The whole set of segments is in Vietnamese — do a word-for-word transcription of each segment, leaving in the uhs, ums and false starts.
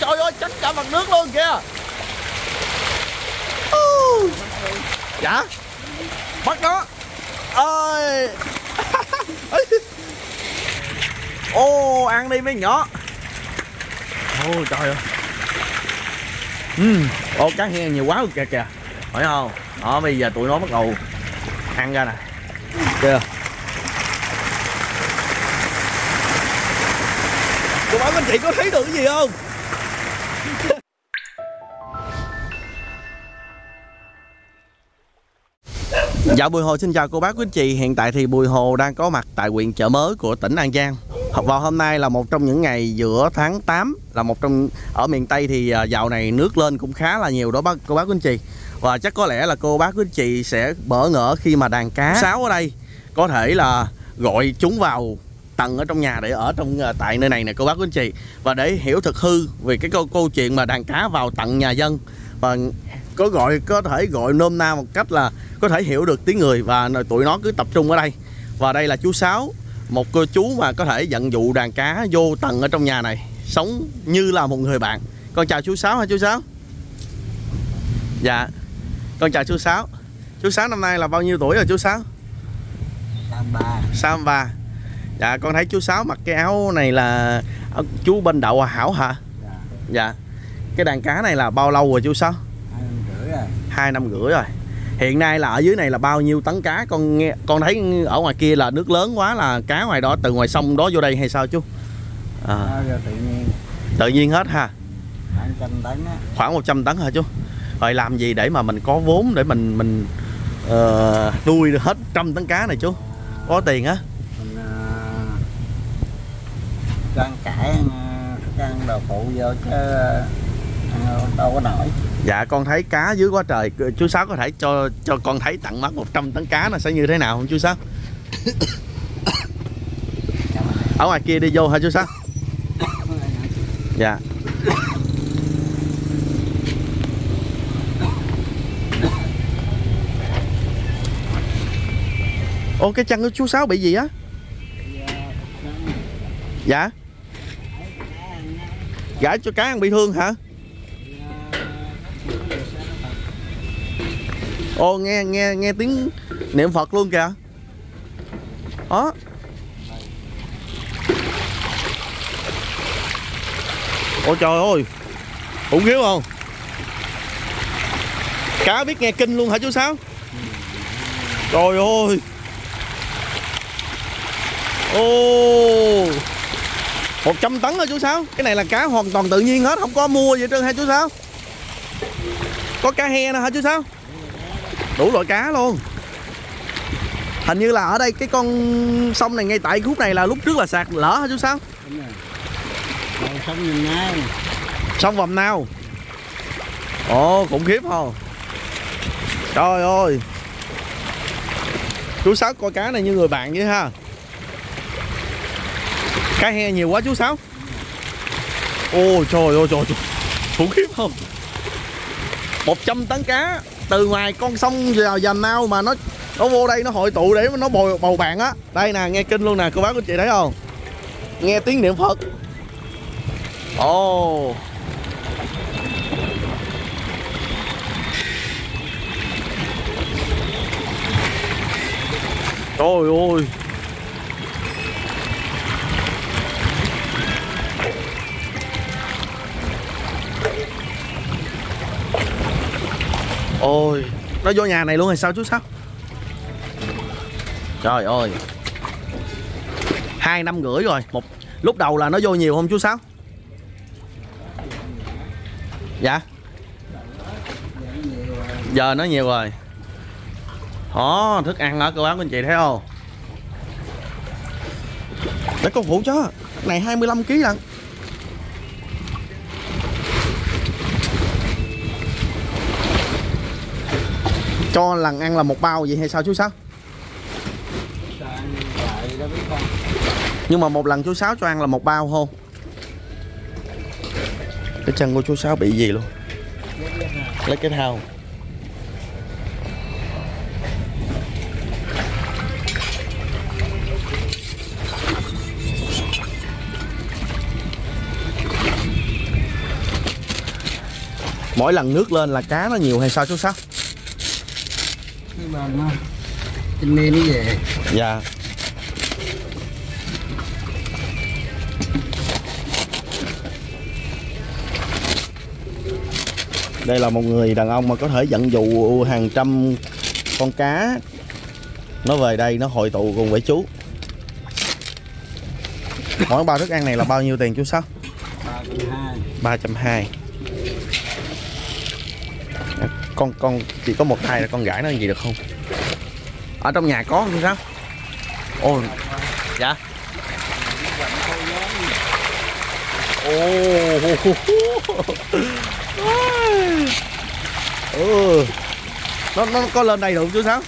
trời ơi, trắng cả mặt nước luôn kìa. Uh. Dạ bắt nó ơi. Ô oh, ăn đi mấy nhỏ. Ô oh, trời ơi. Uhm, ô cá heo nhiều quá kìa kìa, phải không? Đó, bây giờ tụi nó bắt đầu ăn ra nè, chưa? Tụi anh chị có thấy được cái gì không? Dạ Bùi Hồ xin chào cô bác quý anh chị. Hiện tại thì Bùi Hồ đang có mặt tại huyện Chợ Mới của tỉnh An Giang. Vào hôm nay là một trong những ngày giữa tháng tám, là một trong ở miền Tây thì dạo này nước lên cũng khá là nhiều đó bác cô bác quý anh chị. Và chắc có lẽ là cô bác quý anh chị sẽ bỡ ngỡ khi mà đàn cá Sáu ở đây có thể là gọi chúng vào tầng ở trong nhà để ở trong tại nơi này nè cô bác quý anh chị. Và để hiểu thực hư về cái câu câu chuyện mà đàn cá vào tận nhà dân và có gọi có thể gọi nôm na một cách là có thể hiểu được tiếng người, và tụi nó cứ tập trung ở đây. Và đây là chú Sáu, một cô chú mà có thể dẫn dụ đàn cá vô tận ở trong nhà này, sống như là một người bạn. Con chào chú Sáu hả chú Sáu? Dạ. Con chào chú Sáu. Chú Sáu năm nay là bao nhiêu tuổi rồi chú Sáu? sáu mươi ba. Dạ con thấy chú Sáu mặc cái áo này là chú bên Đậu Hảo hả? Dạ. Dạ. Cái đàn cá này là bao lâu rồi chú Sáu? hai năm rưỡi rồi. Hiện nay là ở dưới này là bao nhiêu tấn cá? Con nghe con thấy ở ngoài kia là nước lớn quá, là cá ngoài đó từ ngoài sông đó vô đây hay sao chú? À. À, tự nhiên. Tự nhiên hết ha. một trăm tấn á. Khoảng một trăm tấn hả chú? Rồi làm gì để mà mình có vốn để mình mình nuôi uh, hết một trăm tấn cá này chú? Có tiền á? Mình uh, ăn cải ăn đồ phụ vô chứ uh, đâu có nổi. Dạ con thấy cá dưới quá trời, chú Sáu có thể cho cho con thấy tận mắt một trăm tấn cá nó sẽ như thế nào không chú Sáu? Ở ngoài kia đi vô hả chú Sáu? Dạ. Ô cái chân của chú Sáu bị gì á? Dạ. Gãi cho cá ăn bị thương hả? Ô nghe nghe nghe tiếng niệm Phật luôn kìa. Đó. Ôi trời ơi. Khủng khiếp không? Cá biết nghe kinh luôn hả chú Sáu? Trời ơi. Ô. một trăm tấn hả chú Sáu? Cái này là cá hoàn toàn tự nhiên hết, không có mua gì hết trơn hả chú Sáu? Có cá he nè hả chú Sáu? Đủ loại cá luôn. Hình như là ở đây cái con sông này ngay tại khúc này là lúc trước là sạt lở hả chú Sáu? Sông Vàm Nao. Ồ khủng khiếp không? Trời ơi. Chú Sáu coi cá này như người bạn vậy ha. Cá he nhiều quá chú Sáu. Ôi trời ơi trời ơi. Khủng khiếp không? một trăm tấn cá từ ngoài con sông vào Vàm Nao mà nó nó vô đây nó hội tụ để nó bồi bầu bạn á. Đây nè, nghe kinh luôn nè, cô bác anh chị thấy không? Nghe tiếng niệm Phật. Ồ. Oh. Trời ơi. Ôi, nó vô nhà này luôn hay sao chú Sáu? Trời ơi. Hai năm rưỡi rồi. Một lúc đầu là nó vô nhiều không chú Sáu? Dạ. Giờ nó nhiều rồi. Ồ, thức ăn đó cô bác anh chị thấy không? Để con phụ chó. Này hai mươi lăm ký lận. Cho lần ăn là một bao vậy hay sao chú Sáu? Nhưng mà một lần chú Sáu cho ăn là một bao không? Cái chân của chú Sáu bị gì luôn? Lấy cái thao. Mỗi lần nước lên là cá nó nhiều hay sao chú Sáu? Nhưng mà nó trên mê nó về. Dạ. Đây là một người đàn ông mà có thể dẫn dụ hàng trăm con cá nó về đây, nó hội tụ cùng với chú. Mỗi bao thức ăn này là bao nhiêu tiền chú Sáu? ba trăm hai mươi. Con con chỉ có một thai là con gãi nó gì được không? Ở trong nhà có không Sáu? Ồ, dạ. Ồ, nó nó có lên đây được chú Sáu?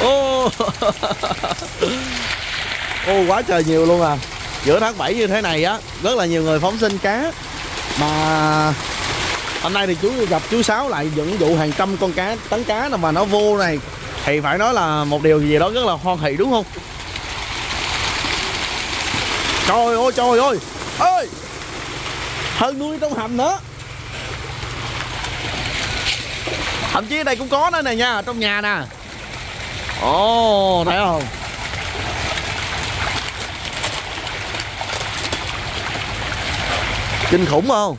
Ô, ô quá trời nhiều luôn à. Giữa tháng bảy như thế này á, rất là nhiều người phóng sinh cá. Mà hôm nay thì chú gặp chú Sáu lại dẫn dụ hàng trăm con cá, tấn cá mà nó vô này, thì phải nói là một điều gì đó rất là hoan hỷ đúng không? Trời ơi trời ơi ơi, hơn nuôi trong hầm nữa. Thậm chí ở đây cũng có nữa nè nha, trong nhà nè. Ồ, oh, thấy không? Kinh khủng không?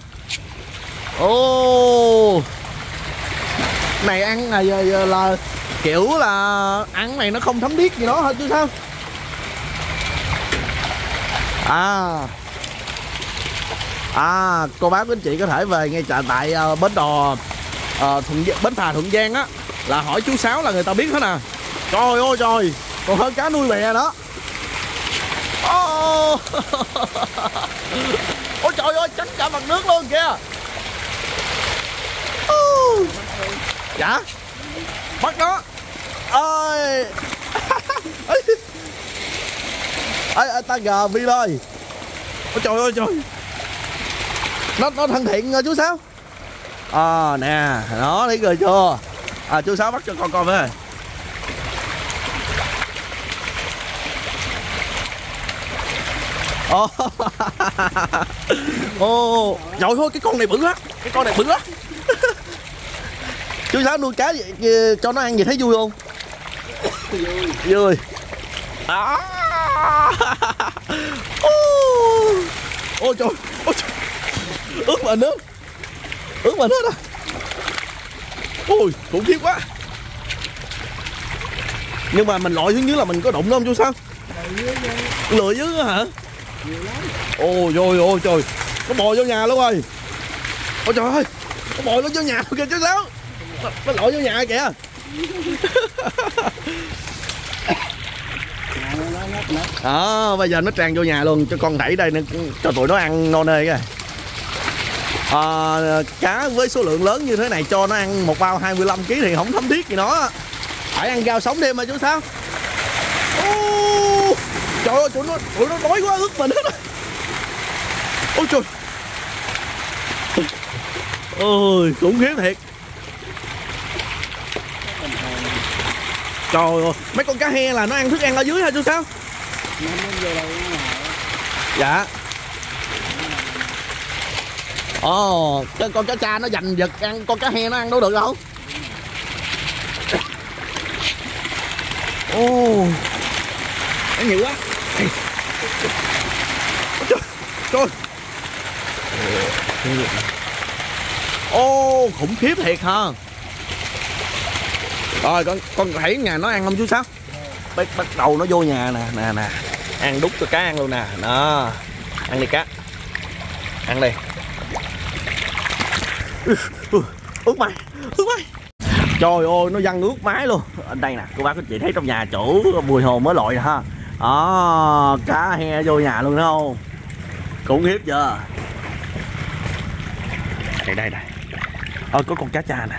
Ồ, oh. Này ăn này giờ, giờ là kiểu là ăn này nó không thấm điếc gì đó hết chứ sao? À, à cô bác anh chị có thể về ngay chợ tại uh, bến đò uh, Thuận, bến phà Thuận Giang á, là hỏi chú Sáu là người ta biết hết nè. À. Trời ơi trời, còn hơn cá nuôi bè đó. Ôi oh. Oh, trời ơi, trắng cả mặt nước luôn kìa. Oh. Dạ, bắt nó. Ôi ê, ta gờ Vi ơi. Ôi trời ơi trời, nó nó thân thiện rồi chú Sáu. Ờ à, nè, nó thấy rồi chưa? À chú Sáu bắt cho con con với. Ồ, oh. Trời ơi, cái con này bự lắm, cái con này bự lắm. Chú Sáu nuôi cá vậy, cho nó ăn gì thấy vui không? Vui. Vui. À. Ôi oh, trời, oh, trời. Ướt mình nước, ướt mình hết á. Ôi, khủng khiếp quá. Nhưng mà mình lội xuống dưới là mình có đụng nó không chú Sáu? Lười dưới đó, hả? Ôi trời ơi trời, nó bò vô nhà luôn rồi. Ôi trời ơi, nó bò nó vô nhà kìa chú Sáu. Nó, nó lội vô nhà kìa. Đó, bây giờ nó tràn vô nhà luôn, cho con đẩy đây cho tụi nó ăn no nê kìa. À, cá với số lượng lớn như thế này cho nó ăn một bao hai mươi lăm ký thì không thấm thiết gì nó. Phải ăn rau sống đêm mà chú Sáu. Oh, trời ơi, tụi nó, tụi nó đói quá ướt mình hết rồi. Ôi trời. Ôi, khủng khiếp thiệt. Trời ơi, mấy con cá he là nó ăn thức ăn ở dưới hả chú Sáu? Dạ. Ồ, oh, cái con cá cha nó giành giật ăn, con cá he nó ăn đâu được đâu. Ồ, oh, nó nhiều quá. Trời, trời. Ồ, oh, khủng khiếp thiệt hả. Rồi, con con thấy nhà nó ăn không chú Sáu? Bắt, bắt đầu nó vô nhà nè, nè, nè. Ăn đút cho cá ăn luôn nè, đó. Ăn đi cá. Ăn đi. Ướt mày, ướt mày. Trời ơi, nó văng ướt mái luôn. Ở đây nè, cô bác các chị thấy trong nhà chủ Bùi Hồn mới lội ha. Đó, à, cá he vô nhà luôn đúng không? Cũng hiếp chưa? Đây, đây, đây. Ôi, à, có con cá cha nè.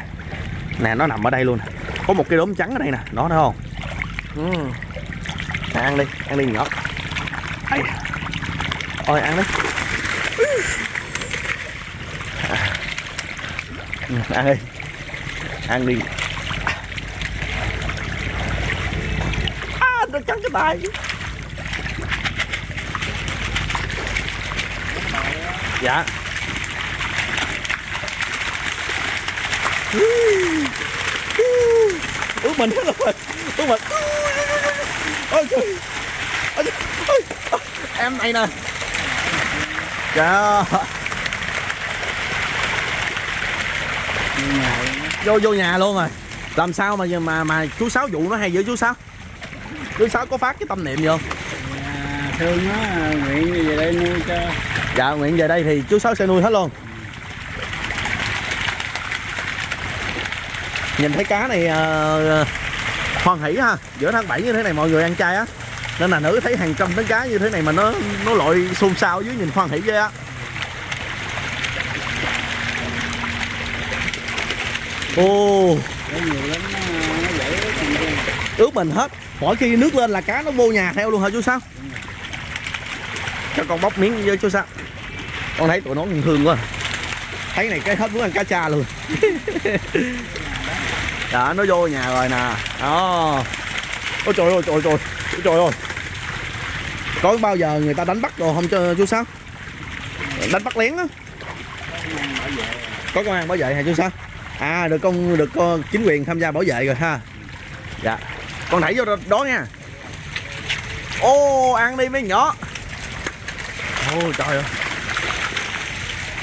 Nè, nó nằm ở đây luôn nè. Có một cái đốm trắng ở đây nè, nó thấy không? Ừ. Nè, ăn đi, ăn đi ngọt. Ôi, ăn đi. Ăn đi, ăn đi. À, nó cắn cái bài. Dạ. Ước mình hết rồi. Ước mình. Ôi trời. Ôi trời. Em này nè. Dạ. Vô vô nhà luôn rồi. Làm sao mà mà mà chú Sáu vụ nó hay dữ chú Sáu. Chú Sáu có phát cái tâm niệm gì không? À, thương nó nguyện về đây nuôi cho. Dạ nguyện về đây thì chú Sáu sẽ nuôi hết luôn. Nhìn thấy cá này uh, hoan hỉ ha, giữa tháng bảy như thế này mọi người ăn chay á. Nên là nữ thấy hàng trăm tấn cá như thế này mà nó nó lội xôn xao dưới nhìn hoan hỉ ghê á. Ô, ướp mình hết, mỗi khi nước lên là cá nó vô nhà theo luôn hả chú Sáu? Cho con bóc miếng với chú Sáu. Con thấy tụi nó cũng thương quá. Thấy này cái hết muốn ăn cá cha luôn. Đó, nó vô nhà rồi nè. Đó. Ôi trời ơi, trời trời. Trời ơi. Có bao giờ người ta đánh bắt đồ không cho chú Sáu? Đánh bắt lén á. Có công an bảo vệ hả chú Sáu? À được con được con chính quyền tham gia bảo vệ rồi ha. Dạ. Con đẩy vô đó nha. Ô ăn đi mấy nhỏ. Ôi trời ơi.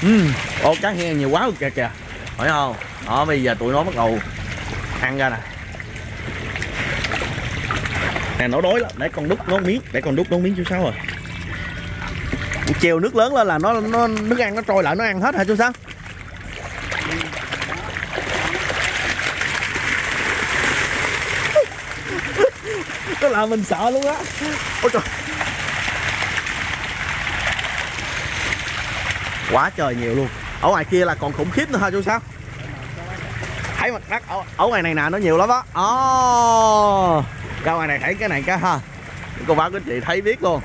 Ừ, ô cá he nhiều quá kìa kìa. Phải không? Đó bây giờ tụi nó bắt đầu ăn ra nè. Nè nó đói lắm, để con đút nó miếng, để con đút nó miếng chú Sáu rồi. Chiều nước lớn lên là nó nó nước ăn nó trôi lại nó ăn hết hả chú Sáu? Nó làm mình sợ luôn á. Ôi trời. Quá trời nhiều luôn. Ở ngoài kia là còn khủng khiếp nữa hả chú Sáu? Thấy mặt đất ở, ở ngoài này nè nó nhiều lắm đó. Oh. Ra ngoài này thấy cái này cá ha. Cô báo quý chị thấy biết luôn.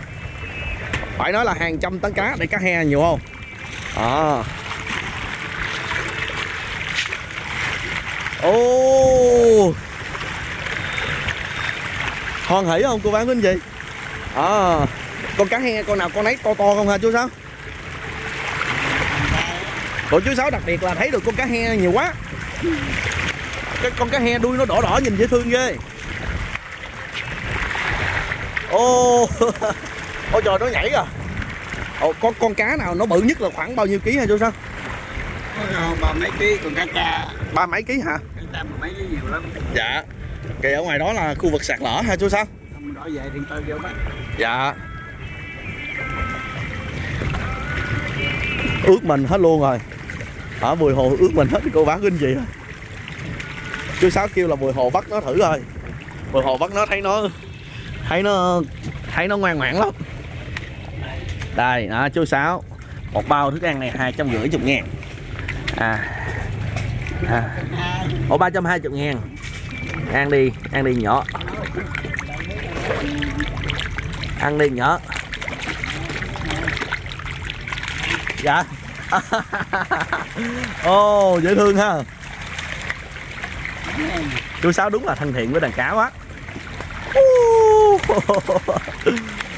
Phải nói là hàng trăm tấn cá. Để cá he nhiều không? Ờ. Oh. Ô. Oh. Hoan hỉ không cô bán quý chị? Ờ. À, con cá he con nào con nấy to to không hả chú Sáu? Còn chú Sáu đặc biệt là thấy được con cá he nhiều quá. Cái con cá he đuôi nó đỏ đỏ nhìn dễ thương ghê. Ô. Ôi trời nó nhảy kìa. Ồ con con cá nào nó bự nhất là khoảng bao nhiêu ký hả chú Sáu? Ba mấy ký con cá cha. Ba mấy ký hả? Cá mấy ký nhiều lắm. Dạ. Kìa ở ngoài đó là khu vực sạt lở hả chú Sáu? Không rõ về thì tôi vô bắt. Dạ. Ướt mình hết luôn rồi. Ở bùi hồ ướt mình hết cô bán kinh gì rồi. Chú Sáu kêu là bùi hồ bắt nó thử rồi. Bùi hồ bắt nó thấy nó thấy nó thấy nó ngoan ngoãn lắm. Đây đó chú Sáu. Một bao thức ăn này hai trăm rưỡi mươi ngàn. À. À. Ủa ba trăm hai mươi ngàn. Ăn đi, ăn đi nhỏ. Ăn đi nhỏ. Dạ. Ô, oh, dễ thương ha. Chú Sáu đúng là thân thiện với đàn cá quá.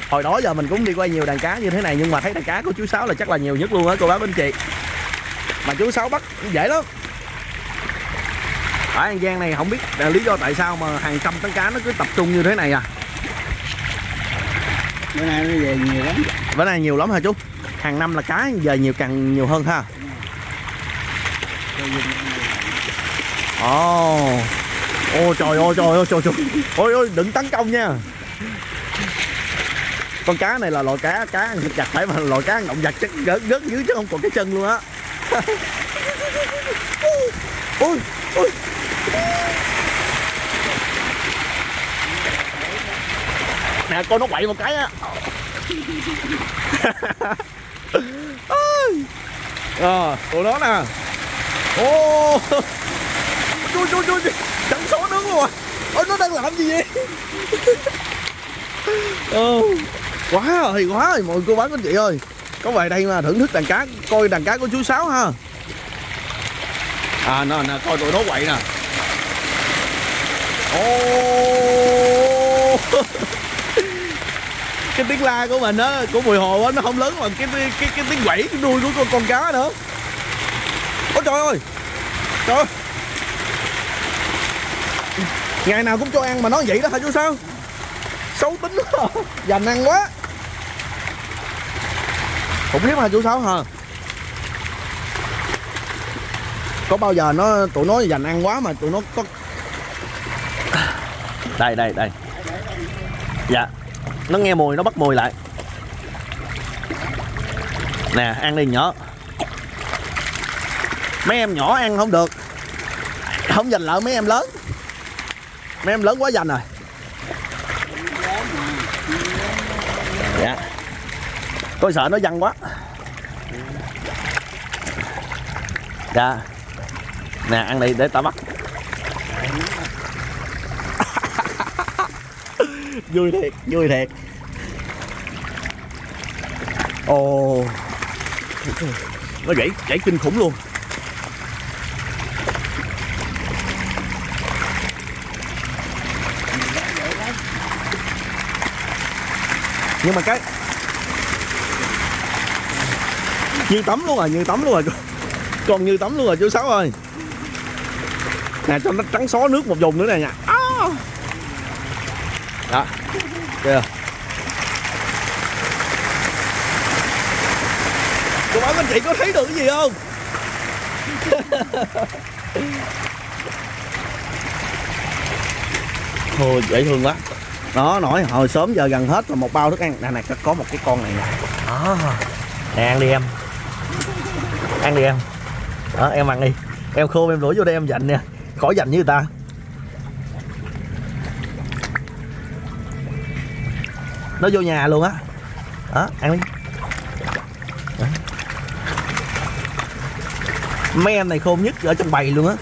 Hồi đó giờ mình cũng đi quay nhiều đàn cá như thế này, nhưng mà thấy đàn cá của chú Sáu là chắc là nhiều nhất luôn á cô bác anh chị. Mà chú Sáu bắt dễ lắm. Ở An Giang này không biết là lý do tại sao mà hàng trăm tấn cá nó cứ tập trung như thế này à. Bữa nay nó về nhiều lắm. Bữa nay nhiều lắm hả chú? Hàng năm là cá giờ nhiều càng nhiều hơn ha. Ồ. Oh. Ôi trời ơi trời ơi trời trời. Ôi ôi đừng tấn công nha. Con cá này là loại cá cá ăn thịt giặt phải mà loại cá ăn động giặt chắc rớt rớt dưới chứ không còn cái chân luôn á. Ôi ôi. Nè con nó quậy một cái á. Ờ, tụi nó nè. Ô chui chui chui trắng số đứng rồi. Ôi nó đang làm gì vậy? Ờ, quá rồi quá rồi mọi cô bác anh chị ơi, có về đây mà thưởng thức đàn cá, coi đàn cá của chú Sáu ha. À nè nè coi tụi nó quậy nè. Ô. cái tiếng la của mình á, của mùi hồ á, nó không lớn bằng cái cái cái, cái tiếng quẩy cái đuôi của con, con cá nữa. Ôi trời ơi, trời ơi. Ngày nào cũng cho ăn mà nói vậy đó hả chú Sáu? Xấu tính quá, dành ăn quá. Khủng khiếp hả chú Sáu hả? Có bao giờ nó tụi nó dành ăn quá mà tụi nó có. Đây đây đây. Dạ. Nó nghe mùi nó bắt mùi lại. Nè ăn đi nhỏ. Mấy em nhỏ ăn không được, không dành lợi mấy em lớn. Mấy em lớn quá dành rồi. Dạ. Tôi sợ nó văng quá. Dạ. Nè ăn đi để tao bắt. Vui thiệt, vui thiệt. Ồ. Nó gãy, gãy kinh khủng luôn. Nhưng mà cái như tắm luôn rồi, như tắm luôn rồi. Còn như tắm luôn rồi chú Sáu ơi. Nè cho nó trắng xó nước một vùng nữa nè nha. À. Đó. Kìa. Cô bảo anh chị có thấy được cái gì không? Thôi dễ thương quá. Nó nổi hồi sớm giờ gần hết rồi, một bao thức ăn. Nè nè có một cái con này nè. Đó. Nè ăn đi em. Ăn đi em. Đó em ăn đi. Em khô em đổ vô đây em dành nè. Khỏi dành như người ta. Nó vô nhà luôn á. Đó. Đó ăn đi. Đó. Mấy em này khôn nhất ở trong bầy luôn á.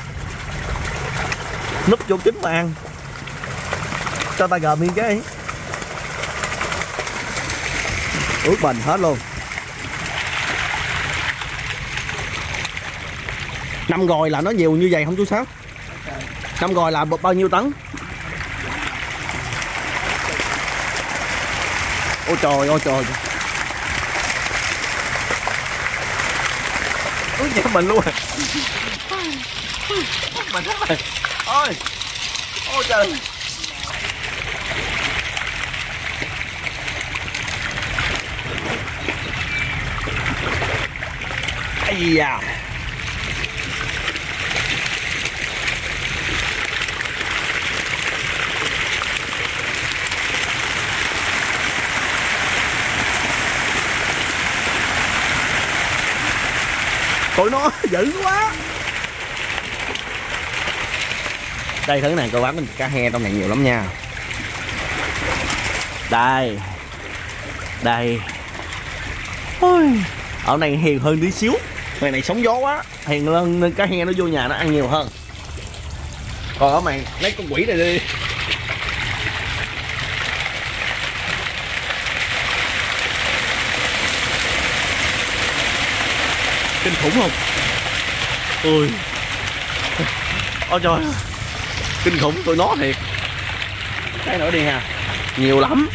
Núp vô kính mà ăn. Cho ta gồm miếng cái ướt mình hết luôn. Năm rồi là nó nhiều như vậy không chú Sáu? Năm rồi là bao nhiêu tấn? Ôi trời ôi trời. Ướt nhẹ mình luôn. Mình hết rồi. Ôi. Ôi trời. Ây da. Tụi nó dữ quá. Đây thứ này coi bám mình cá he trong này nhiều lắm nha. Đây. Đây. Ôi. Ở này hiền hơn tí xíu. Mày này sóng gió quá, hiền lên nên cá he nó vô nhà nó ăn nhiều hơn. Còn ở mày lấy con quỷ này đi. Kinh khủng không? Ôi. Ôi trời. Kinh khủng tụi nó thiệt. Cái nữa đi ha. Nhiều lắm.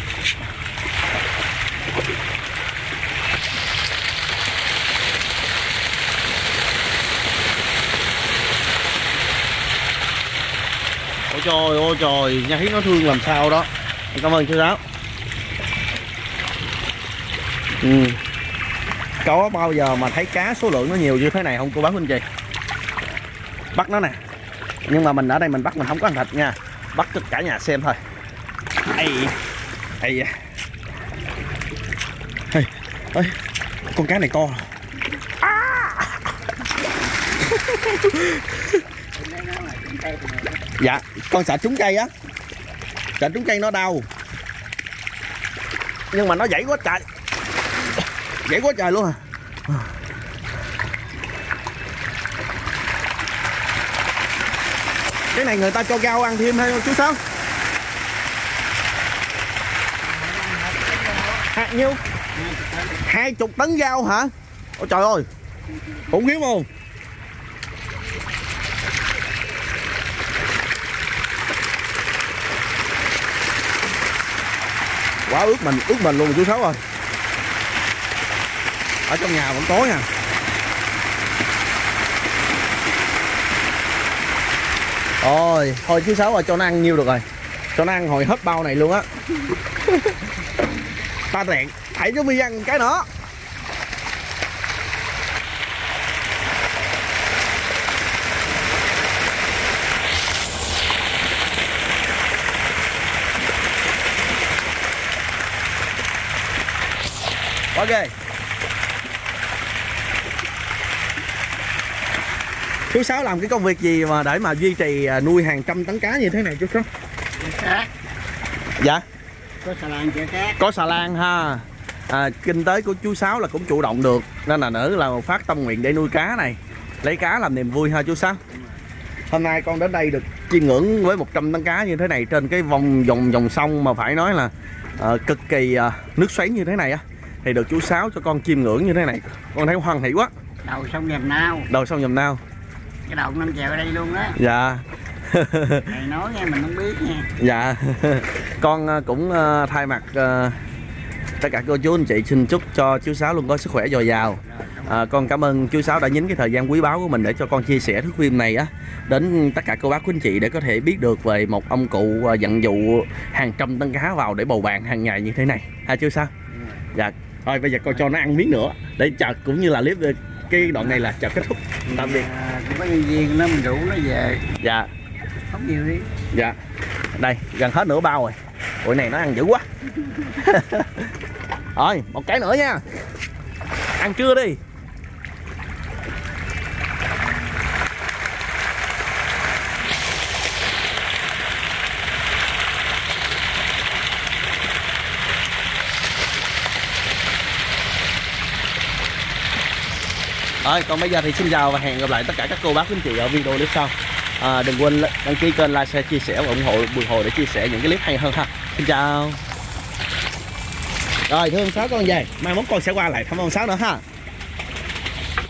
Trời ơi trời, nha thấy nó thương làm sao đó. Cảm ơn chú Sáu. Ừ. Có bao giờ mà thấy cá số lượng nó nhiều như thế này không cô bác anh chị? Bắt nó nè. Nhưng mà mình ở đây mình bắt mình không có ăn thịt nha. Bắt cho cả nhà xem thôi. Ây. Ây da. Ây. Ây. Con cá này to. À. Dạ, con sợ trúng cây á. Sợ trúng cây nó đau. Nhưng mà nó dãy quá trời. Dãy quá trời luôn à. Cái này người ta cho rau ăn thêm hay không chú Sáu? Hạt nhiêu? hai mươi tấn rau hả? Ôi trời ơi. Khủng khiếp không? Quá ướt mình, ướt mình luôn chú Sáu ơi. Ở trong nhà vẫn tối nha. Rồi, thôi chú Sáu ơi, cho nó ăn nhiêu được rồi. Cho nó ăn hồi hết bao này luôn á. Ta rẹn, hãy cho mi ăn cái nữa. Ok. Chú Sáu làm cái công việc gì mà để mà duy trì nuôi hàng trăm tấn cá như thế này chú Sáu? Cá. Dạ. Có xà lan chở cá. Có xà lan ha. À, kinh tế của chú Sáu là cũng chủ động được nên là nữ là một phát tâm nguyện để nuôi cá này, lấy cá làm niềm vui ha chú Sáu. Hôm nay con đến đây được chiêm ngưỡng với một trăm tấn cá như thế này trên cái vòng dòng dòng sông mà phải nói là à, cực kỳ à, nước xoáy như thế này á. Thì được chú Sáu cho con chiêm ngưỡng như thế này, con thấy hoan hỷ quá. Đầu sông Dầm Nao. Đầu sông Dầm Nao. Cái đầu năm chèo ở đây luôn á. Dạ. Thầy nói nghe mình không biết nha. Dạ. Con cũng thay mặt tất cả cô chú anh chị xin chúc cho chú Sáu luôn có sức khỏe dồi dào. À, con cảm ơn chú Sáu đã nhín cái thời gian quý báu của mình để cho con chia sẻ thước phim này á đến tất cả cô bác quý anh chị để có thể biết được về một ông cụ dặn dụ hàng trăm tấn cá vào để bầu bạn hàng ngày như thế này. Hả chú Sáu? Dạ. Thôi bây giờ con cho nó ăn miếng nữa để chợt cũng như là clip cái đoạn này là chợt kết thúc. Tạm biệt. À, có nhân viên nó mình rủ nó về. Dạ. Không nhiều đi. Dạ. Đây gần hết nửa bao rồi. Ủa này nó ăn dữ quá. Rồi một cái nữa nha. Ăn trưa đi. Rồi, còn bây giờ thì xin chào và hẹn gặp lại tất cả các cô bác quý anh chị ở video clip sau. À, đừng quên đăng ký kênh, like, share, chia sẻ và ủng hộ Bùi Hồ để chia sẻ những cái clip hay hơn ha. Xin chào. Rồi, thưa ông Sáu con về, mai mốt con sẽ qua lại thăm ông Sáu nữa ha.